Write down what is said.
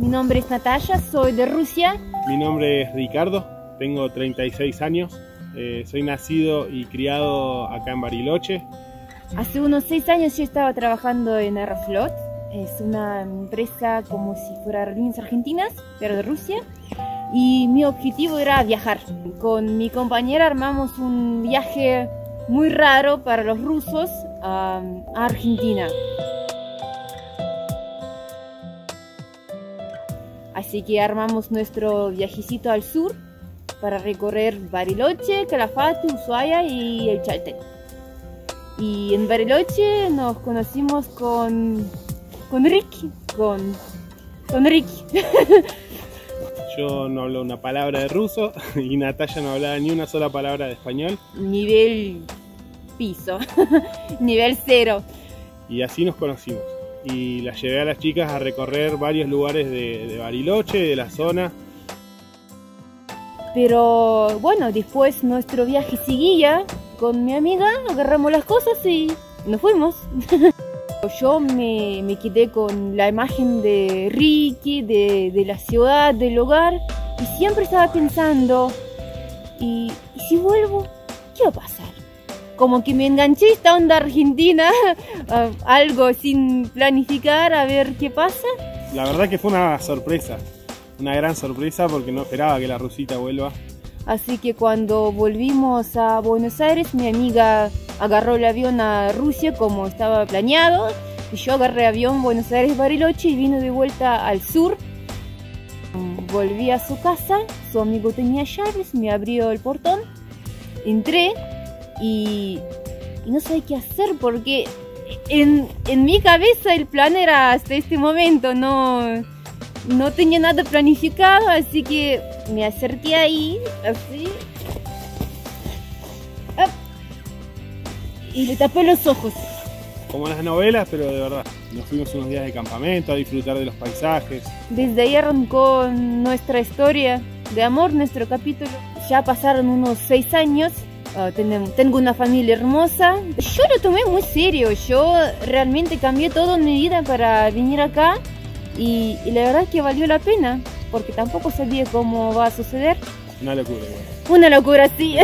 Mi nombre es Natalia, soy de Rusia. Mi nombre es Ricardo, tengo 36 años. Soy nacido y criado acá en Bariloche. Hace unos 6 años yo estaba trabajando en Aeroflot. Es una empresa como si fuera Aerolíneas Argentinas, pero de Rusia. Y mi objetivo era viajar. Con mi compañera armamos un viaje muy raro para los rusos a Argentina. Así que armamos nuestro viajecito al sur para recorrer Bariloche, Calafate, Ushuaia y el Chaltén. Y en Bariloche nos conocimos con Ricky. Yo no hablo una palabra de ruso y Natalia no hablaba ni una sola palabra de español. Nivel piso, nivel cero. Y así nos conocimos. Y las llevé a las chicas a recorrer varios lugares de Bariloche, de la zona. Pero bueno, después nuestro viaje seguía. Con mi amiga agarramos las cosas y nos fuimos. Yo me quedé con la imagen de Ricky, de la ciudad, del lugar, y siempre estaba pensando, ¿y si vuelvo? ¿Qué va a pasar? Como que me enganché esta onda argentina, algo sin planificar, a ver qué pasa. La verdad que fue una sorpresa, una gran sorpresa, porque no esperaba que la rusita vuelva. Así que cuando volvimos a Buenos Aires, mi amiga agarró el avión a Rusia como estaba planeado, y yo agarré avión Buenos Aires-Bariloche y vino de vuelta al sur. Volví a su casa, su amigo tenía llaves, me abrió el portón, entré y no sabía qué hacer porque en mi cabeza el plan era hasta este momento, no tenía nada planificado, así que me acerqué ahí, así, y le tapé los ojos. Como en las novelas, pero de verdad. Nos fuimos unos días de campamento a disfrutar de los paisajes. Desde ahí arrancó nuestra historia de amor, nuestro capítulo. Ya pasaron unos 6 años, tengo una familia hermosa. Yo lo tomé muy serio, yo realmente cambié toda mi vida para venir acá. Y la verdad es que valió la pena, porque tampoco sabía cómo va a suceder. Una locura, igual. Una locura, sí.